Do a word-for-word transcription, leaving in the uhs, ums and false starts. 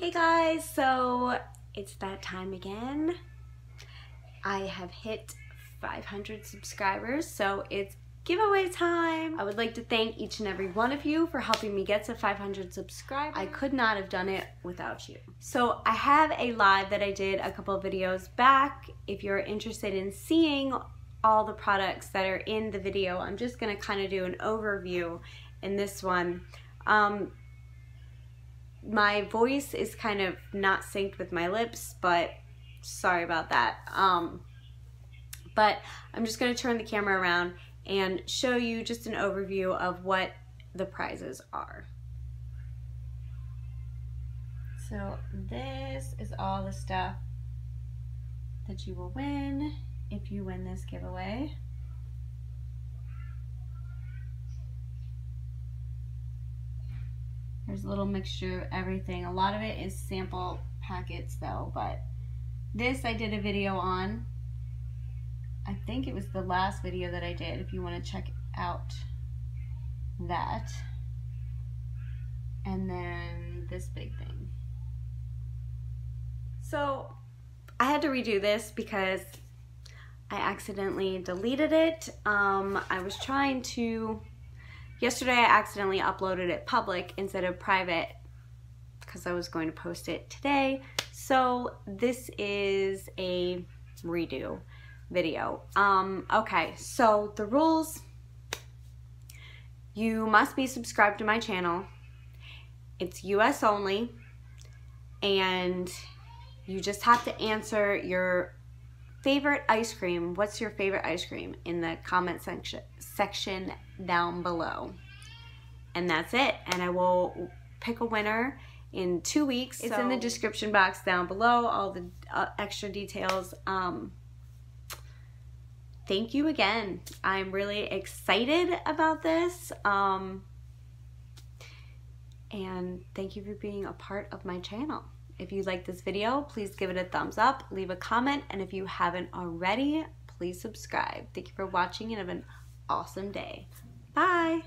Hey guys, so it's that time again. I have hit five hundred subscribers, so it's giveaway time. I would like to thank each and every one of you for helping me get to five hundred subscribers. I could not have done it without you. So I have a live that I did a couple of videos back. If you're interested in seeing all the products that are in the video, I'm just gonna kind of do an overview in this one. Um, My voice is kind of not synced with my lips, but sorry about that. Um, but I'm just going to turn the camera around and show you just an overview of what the prizes are. So this is all the stuff that you will win if you win this giveaway. There's a little mixture of everything. A lot of it is sample packets though, but this I did a video on. I think it was the last video that I did if you want to check out that. And then this big thing. So I had to redo this because I accidentally deleted it. Um, I was trying to Yesterday I accidentally uploaded it public instead of private because I was going to post it today. So this is a redo video. Um, okay, so the rules. You must be subscribed to my channel. It's U S only, and you just have to answer your favorite ice cream. What's your favorite ice cream in the comment section section down below, and that's it, and I will pick a winner in two weeks. It's so in the description box down below, all the uh, extra details. Um, thank you again. I'm really excited about this, um, and thank you for being a part of my channel. If you like this video, please give it a thumbs up, leave a comment, and if you haven't already, please subscribe. Thank you for watching and have an awesome day. Bye!